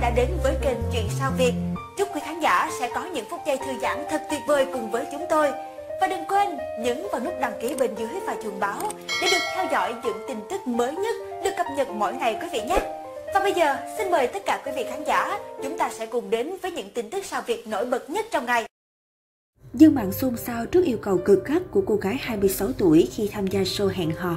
đã đến với kênh Chuyện Sao Việt. Chúc quý khán giả sẽ có những phút giây thư giãn thật tuyệt vời cùng với chúng tôi. Và đừng quên nhấn vào nút đăng ký bên dưới và chuông báo để được theo dõi những tin tức mới nhất được cập nhật mỗi ngày quý vị nhé. Và bây giờ xin mời tất cả quý vị khán giả, chúng ta sẽ cùng đến với những tin tức Sao Việt nổi bật nhất trong ngày. Dân mạng xôn xao trước yêu cầu cực khắc của cô gái 26 tuổi khi tham gia show hẹn hò.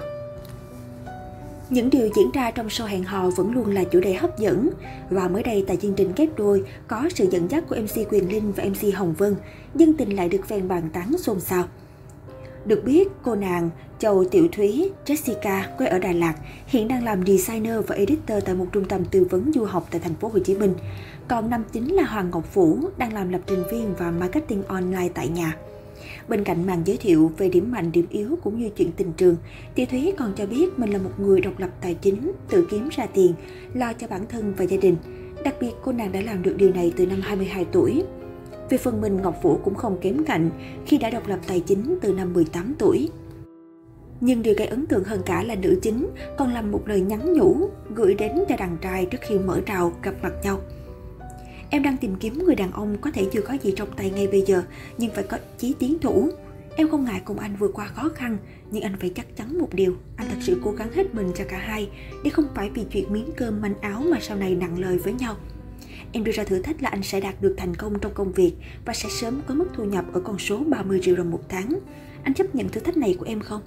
Những điều diễn ra trong show hẹn hò vẫn luôn là chủ đề hấp dẫn. Và mới đây tại chương trình Kép Đôi, có sự dẫn dắt của MC Quyền Linh và MC Hồng Vân, dân tình lại được phen bàn tán xôn xao. Được biết, cô nàng Châu Tiểu Thúy, Jessica, quê ở Đà Lạt, hiện đang làm designer và editor tại một trung tâm tư vấn du học tại thành phố Hồ Chí Minh. Còn nam chính là Hoàng Ngọc Phú, đang làm lập trình viên và marketing online tại nhà. Bên cạnh màn giới thiệu về điểm mạnh, điểm yếu cũng như chuyện tình trường, Tiểu Thúy còn cho biết mình là một người độc lập tài chính, tự kiếm ra tiền, lo cho bản thân và gia đình. Đặc biệt, cô nàng đã làm được điều này từ năm 22 tuổi. Về phần mình, Ngọc Vũ cũng không kém cạnh khi đã độc lập tài chính từ năm 18 tuổi. Nhưng điều gây ấn tượng hơn cả là nữ chính còn làm một lời nhắn nhủ gửi đến cho đàn trai trước khi mở rào gặp mặt nhau. Em đang tìm kiếm người đàn ông có thể chưa có gì trong tay ngay bây giờ, nhưng phải có chí tiến thủ. Em không ngại cùng anh vượt qua khó khăn, nhưng anh phải chắc chắn một điều, anh thật sự cố gắng hết mình cho cả hai, để không phải vì chuyện miếng cơm manh áo mà sau này nặng lời với nhau. Em đưa ra thử thách là anh sẽ đạt được thành công trong công việc và sẽ sớm có mức thu nhập ở con số 30 triệu đồng một tháng. Anh chấp nhận thử thách này của em không?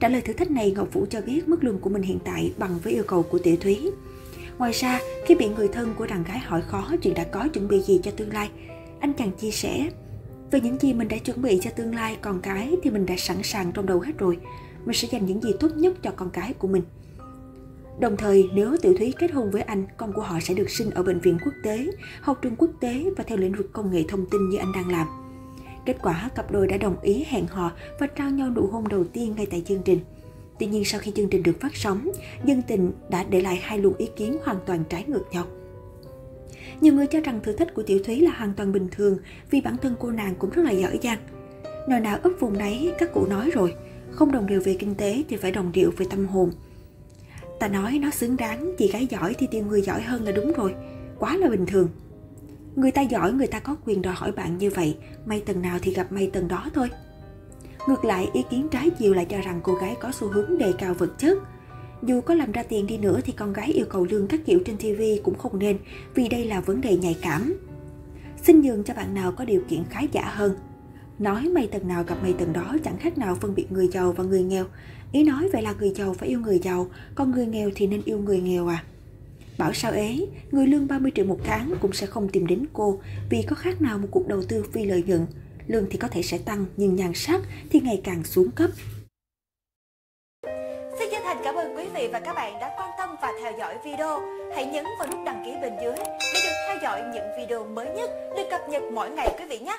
Trả lời thử thách này, Ngọc Vũ cho biết mức lương của mình hiện tại bằng với yêu cầu của Tiểu Thúy. Ngoài ra, khi bị người thân của đàn gái hỏi khó chuyện đã có chuẩn bị gì cho tương lai, anh chàng chia sẻ, về những gì mình đã chuẩn bị cho tương lai con cái thì mình đã sẵn sàng trong đầu hết rồi. Mình sẽ dành những gì tốt nhất cho con cái của mình. Đồng thời, nếu Tiểu Thúy kết hôn với anh, con của họ sẽ được sinh ở bệnh viện quốc tế, học trường quốc tế và theo lĩnh vực công nghệ thông tin như anh đang làm. Kết quả, cặp đôi đã đồng ý hẹn hò và trao nhau nụ hôn đầu tiên ngay tại chương trình. Tuy nhiên, sau khi chương trình được phát sóng, dân tình đã để lại hai luồng ý kiến hoàn toàn trái ngược nhau. Nhiều người cho rằng thử thách của Tiểu Thúy là hoàn toàn bình thường vì bản thân cô nàng cũng rất là giỏi giang. Nào nào ấp vùng đấy, các cụ nói rồi, không đồng đều về kinh tế thì phải đồng điệu về tâm hồn. Ta nói nó xứng đáng, chị gái giỏi thì tìm người giỏi hơn là đúng rồi, quá là bình thường. Người ta giỏi, người ta có quyền đòi hỏi bạn như vậy, may tầng nào thì gặp may tầng đó thôi. Ngược lại, ý kiến trái chiều lại cho rằng cô gái có xu hướng đề cao vật chất. Dù có làm ra tiền đi nữa thì con gái yêu cầu lương các kiểu trên TV cũng không nên, vì đây là vấn đề nhạy cảm. Xin nhường cho bạn nào có điều kiện khá giả hơn. Nói may tầng nào gặp may tầng đó chẳng khác nào phân biệt người giàu và người nghèo. Ý nói vậy là người giàu phải yêu người giàu, còn người nghèo thì nên yêu người nghèo à? Bảo sao ấy, người lương 30 triệu một tháng cũng sẽ không tìm đến cô, vì có khác nào một cuộc đầu tư phi lợi nhuận. Lương thì có thể sẽ tăng, nhưng nhan sắc thì ngày càng xuống cấp. Xin chân thành cảm ơn quý vị và các bạn đã quan tâm và theo dõi video. Hãy nhấn vào nút đăng ký bên dưới để được theo dõi những video mới nhất được cập nhật mỗi ngày quý vị nhé.